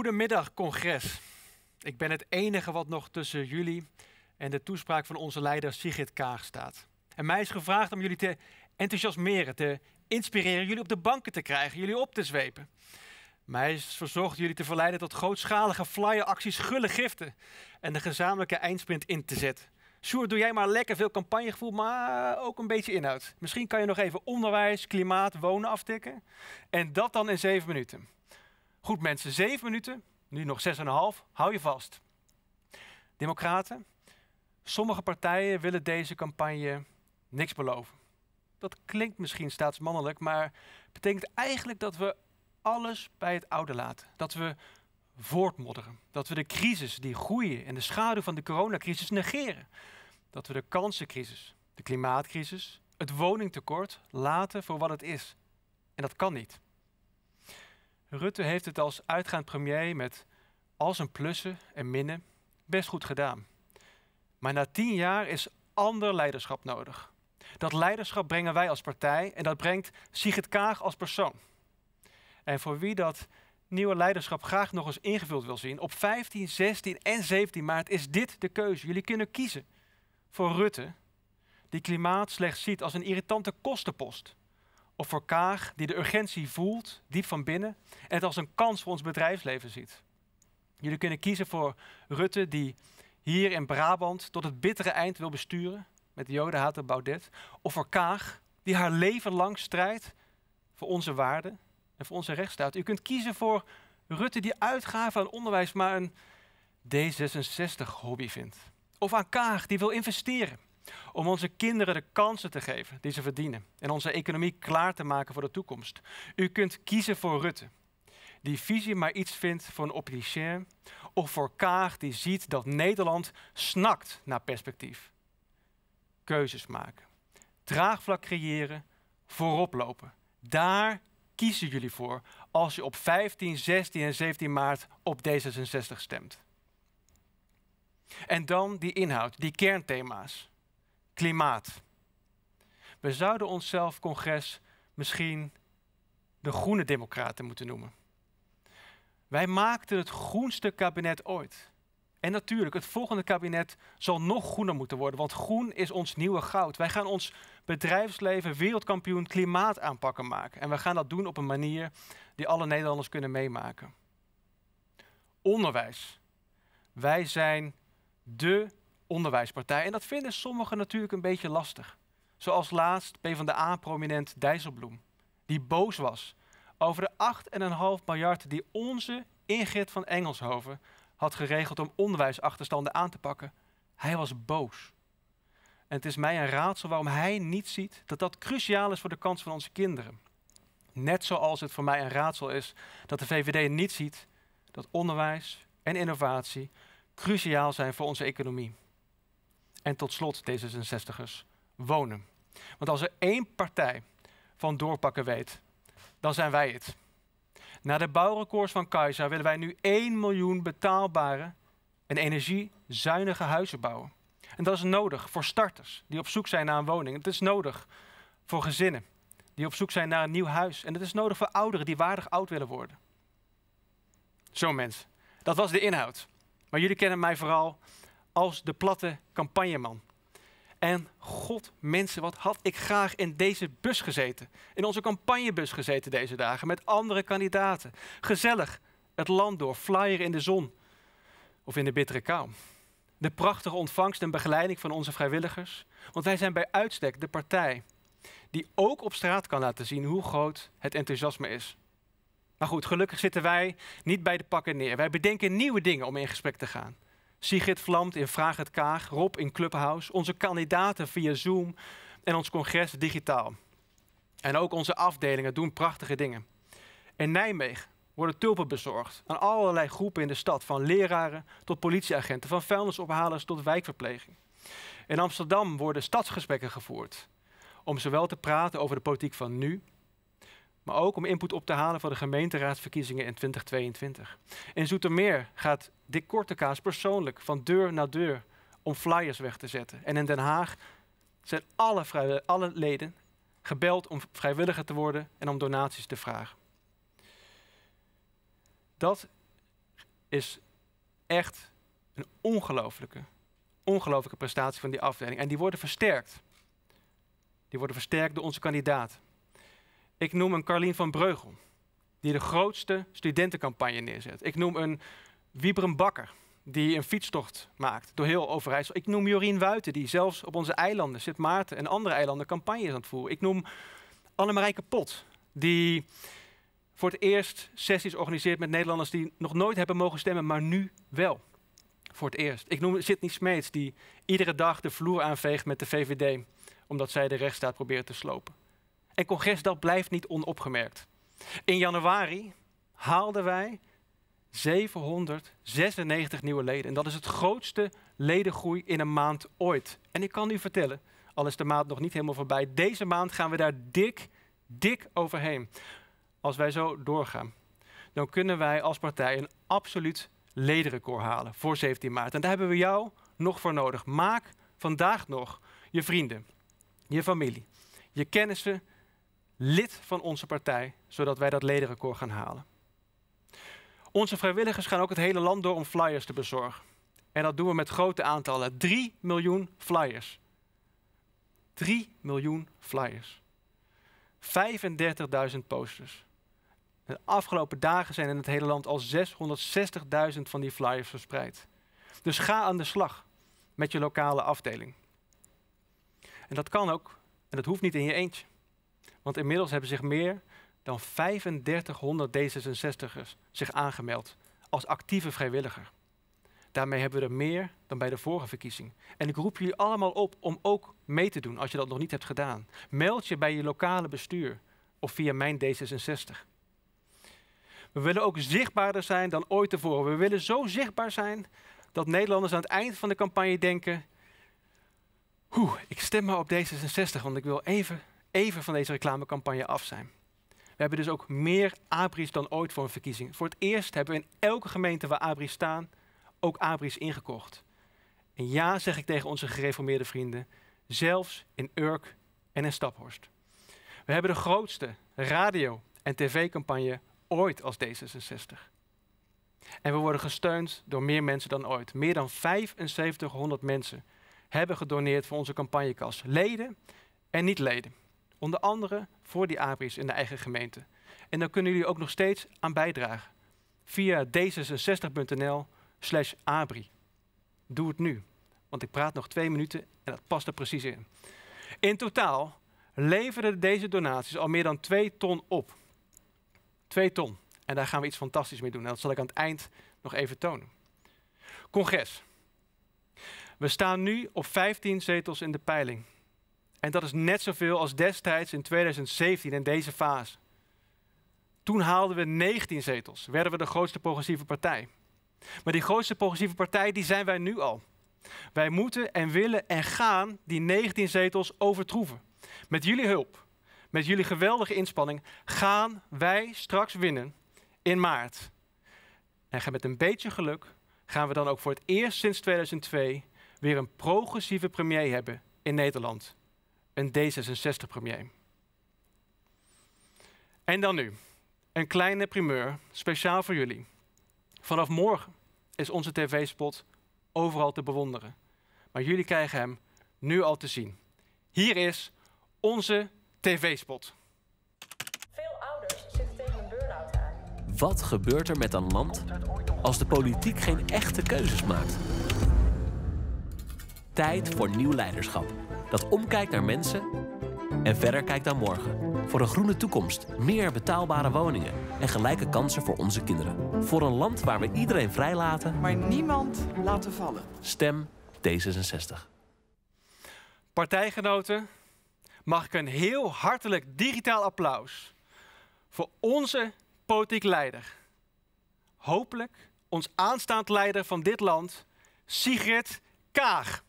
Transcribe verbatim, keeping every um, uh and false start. Goedemiddag, congres. Ik ben het enige wat nog tussen jullie en de toespraak van onze leider Sigrid Kaag staat. En mij is gevraagd om jullie te enthousiasmeren, te inspireren, jullie op de banken te krijgen, jullie op te zwepen. Mij is verzocht jullie te verleiden tot grootschalige flyeracties, gulle giften en de gezamenlijke eindsprint in te zetten. Sjoerd, doe jij maar lekker veel campagnegevoel, maar ook een beetje inhoud. Misschien kan je nog even onderwijs, klimaat, wonen aftikken. En dat dan in zeven minuten. Goed mensen, zeven minuten, nu nog zes en een half, hou je vast. Democraten, sommige partijen willen deze campagne niks beloven. Dat klinkt misschien staatsmannelijk, maar betekent eigenlijk dat we alles bij het oude laten. Dat we voortmodderen. Dat we de crisis die groeien en de schaduw van de coronacrisis negeren. Dat we de kansencrisis, de klimaatcrisis, het woningtekort laten voor wat het is. En dat kan niet. Rutte heeft het als uitgaand premier met al zijn plussen en minnen best goed gedaan. Maar na tien jaar is ander leiderschap nodig. Dat leiderschap brengen wij als partij en dat brengt Sigrid Kaag als persoon. En voor wie dat nieuwe leiderschap graag nog eens ingevuld wil zien, op vijftien, zestien en zeventien maart is dit de keuze. Jullie kunnen kiezen voor Rutte, die klimaat slechts ziet als een irritante kostenpost. Of voor Kaag, die de urgentie voelt, diep van binnen, en het als een kans voor ons bedrijfsleven ziet. Jullie kunnen kiezen voor Rutte, die hier in Brabant tot het bittere eind wil besturen, met jodenhater Baudet. Of voor Kaag, die haar leven lang strijdt voor onze waarden en voor onze rechtsstaat. U kunt kiezen voor Rutte, die uitgaven aan onderwijs maar een D zesenzestig hobby vindt. Of aan Kaag, die wil investeren. Om onze kinderen de kansen te geven die ze verdienen en onze economie klaar te maken voor de toekomst. U kunt kiezen voor Rutte, die visie maar iets vindt voor een oppositie, of voor Kaag, die ziet dat Nederland snakt naar perspectief. Keuzes maken, draagvlak creëren, voorop lopen. Daar kiezen jullie voor als je op vijftien, zestien en zeventien maart op D zesenzestig stemt. En dan die inhoud, die kernthema's. Klimaat. We zouden onszelf, congres, misschien de groene democraten moeten noemen. Wij maakten het groenste kabinet ooit. En natuurlijk, het volgende kabinet zal nog groener moeten worden, want groen is ons nieuwe goud. Wij gaan ons bedrijfsleven wereldkampioen klimaataanpakken maken. En we gaan dat doen op een manier die alle Nederlanders kunnen meemaken. Onderwijs. Wij zijn de onderwijspartij. En dat vinden sommigen natuurlijk een beetje lastig. Zoals laatst PvdA-prominent Dijsselbloem, die boos was over de acht komma vijf miljard die onze Ingrid van Engelshoven had geregeld om onderwijsachterstanden aan te pakken. Hij was boos. En het is mij een raadsel waarom hij niet ziet dat dat cruciaal is voor de kans van onze kinderen. Net zoals het voor mij een raadsel is dat de V V D niet ziet dat onderwijs en innovatie cruciaal zijn voor onze economie. En tot slot, D zesenzestigers, wonen. Want als er één partij van doorpakken weet, dan zijn wij het. Na de bouwrecords van Kajsa willen wij nu één miljoen betaalbare en energiezuinige huizen bouwen. En dat is nodig voor starters die op zoek zijn naar een woning. Het is nodig voor gezinnen die op zoek zijn naar een nieuw huis. En het is nodig voor ouderen die waardig oud willen worden. Zo mensen, dat was de inhoud. Maar jullie kennen mij vooral als de platte campagneman. En god mensen, wat had ik graag in deze bus gezeten. In onze campagnebus gezeten deze dagen, met andere kandidaten. Gezellig, het land door, flyeren in de zon. Of in de bittere kou. De prachtige ontvangst en begeleiding van onze vrijwilligers. Want wij zijn bij uitstek de partij die ook op straat kan laten zien hoe groot het enthousiasme is. Maar goed, gelukkig zitten wij niet bij de pakken neer. Wij bedenken nieuwe dingen om in gesprek te gaan. Sigrid vlamt in Vraag het Kaag, Rob in Clubhouse, onze kandidaten via Zoom en ons congres digitaal. En ook onze afdelingen doen prachtige dingen. In Nijmegen worden tulpen bezorgd aan allerlei groepen in de stad, van leraren tot politieagenten, van vuilnisophalers tot wijkverpleging. In Amsterdam worden stadsgesprekken gevoerd om zowel te praten over de politiek van nu, maar ook om input op te halen voor de gemeenteraadsverkiezingen in twintig tweeëntwintig. In Zoetermeer gaat Dick Kortekaas persoonlijk van deur naar deur om flyers weg te zetten. En in Den Haag zijn alle, alle leden gebeld om vrijwilliger te worden en om donaties te vragen. Dat is echt een ongelooflijke, ongelooflijke prestatie van die afdeling. En die worden versterkt. Die worden versterkt door onze kandidaat. Ik noem een Karlien van Breugel, die de grootste studentencampagne neerzet. Ik noem een Wiebren Bakker, die een fietstocht maakt door heel Overijssel. Ik noem Jorien Wuiten, die zelfs op onze eilanden, Sint Maarten en andere eilanden, campagnes aan het voeren. Ik noem Anne-Marijke Pot, die voor het eerst sessies organiseert met Nederlanders die nog nooit hebben mogen stemmen, maar nu wel. Voor het eerst. Ik noem Sidney Smeets, die iedere dag de vloer aanveegt met de V V D, omdat zij de rechtsstaat probeert te slopen. En congres, dat blijft niet onopgemerkt. In januari haalden wij zevenhonderdzesennegentig nieuwe leden. En dat is het grootste ledengroei in een maand ooit. En ik kan u vertellen, al is de maand nog niet helemaal voorbij, deze maand gaan we daar dik, dik overheen. Als wij zo doorgaan, dan kunnen wij als partij een absoluut ledenrecord halen voor zeventien maart. En daar hebben we jou nog voor nodig. Maak vandaag nog je vrienden, je familie, je kennissen lid van onze partij, zodat wij dat ledenrecord gaan halen. Onze vrijwilligers gaan ook het hele land door om flyers te bezorgen. En dat doen we met grote aantallen. drie miljoen flyers. drie miljoen flyers. vijfendertigduizend posters. De afgelopen dagen zijn in het hele land al zeshonderdzestigduizend van die flyers verspreid. Dus ga aan de slag met je lokale afdeling. En dat kan ook, en dat hoeft niet in je eentje. Want inmiddels hebben zich meer dan drieduizend vijfhonderd D zesenzestigers zich aangemeld als actieve vrijwilliger. Daarmee hebben we er meer dan bij de vorige verkiezing. En ik roep jullie allemaal op om ook mee te doen als je dat nog niet hebt gedaan. Meld je bij je lokale bestuur of via Mijn D zesenzestig. We willen ook zichtbaarder zijn dan ooit tevoren. We willen zo zichtbaar zijn dat Nederlanders aan het eind van de campagne denken: "Oeh, ik stem maar op D zesenzestig, want ik wil even, even van deze reclamecampagne af zijn." We hebben dus ook meer A B Ri's dan ooit voor een verkiezing. Voor het eerst hebben we in elke gemeente waar A B Ri's staan ook A B Ri's ingekocht. En ja, zeg ik tegen onze gereformeerde vrienden, zelfs in Urk en in Staphorst. We hebben de grootste radio- en tv-campagne ooit als D zesenzestig. En we worden gesteund door meer mensen dan ooit. Meer dan vijfenzeventighonderd mensen hebben gedoneerd voor onze campagnekas. Leden en niet-leden. Onder andere voor die A B Ri's in de eigen gemeente. En daar kunnen jullie ook nog steeds aan bijdragen. Via d zesenzestig punt n l slash A B R I. Doe het nu, want ik praat nog twee minuten en dat past er precies in. In totaal leverden deze donaties al meer dan twee ton op. Twee ton. En daar gaan we iets fantastisch mee doen. En dat zal ik aan het eind nog even tonen. Congres. We staan nu op vijftien zetels in de peiling. En dat is net zoveel als destijds in tweeduizend zeventien in deze fase. Toen haalden we negentien zetels, werden we de grootste progressieve partij. Maar die grootste progressieve partij, die zijn wij nu al. Wij moeten en willen en gaan die negentien zetels overtroeven. Met jullie hulp, met jullie geweldige inspanning, gaan wij straks winnen in maart. En met een beetje geluk gaan we dan ook voor het eerst sinds tweeduizend twee weer een progressieve premier hebben in Nederland. Een D zesenzestig premier. En dan nu, een kleine primeur, speciaal voor jullie. Vanaf morgen is onze tv-spot overal te bewonderen. Maar jullie krijgen hem nu al te zien. Hier is onze tv-spot. Veel ouders zitten tegen een burn-out aan. Wat gebeurt er met een land als de politiek geen echte keuzes maakt? Tijd voor nieuw leiderschap. Dat omkijkt naar mensen en verder kijkt naar morgen. Voor een groene toekomst, meer betaalbare woningen en gelijke kansen voor onze kinderen. Voor een land waar we iedereen vrijlaten, maar niemand laten vallen. Stem D zesenzestig. Partijgenoten, mag ik een heel hartelijk digitaal applaus voor onze politiek leider. Hopelijk ons aanstaand leider van dit land, Sigrid Kaag.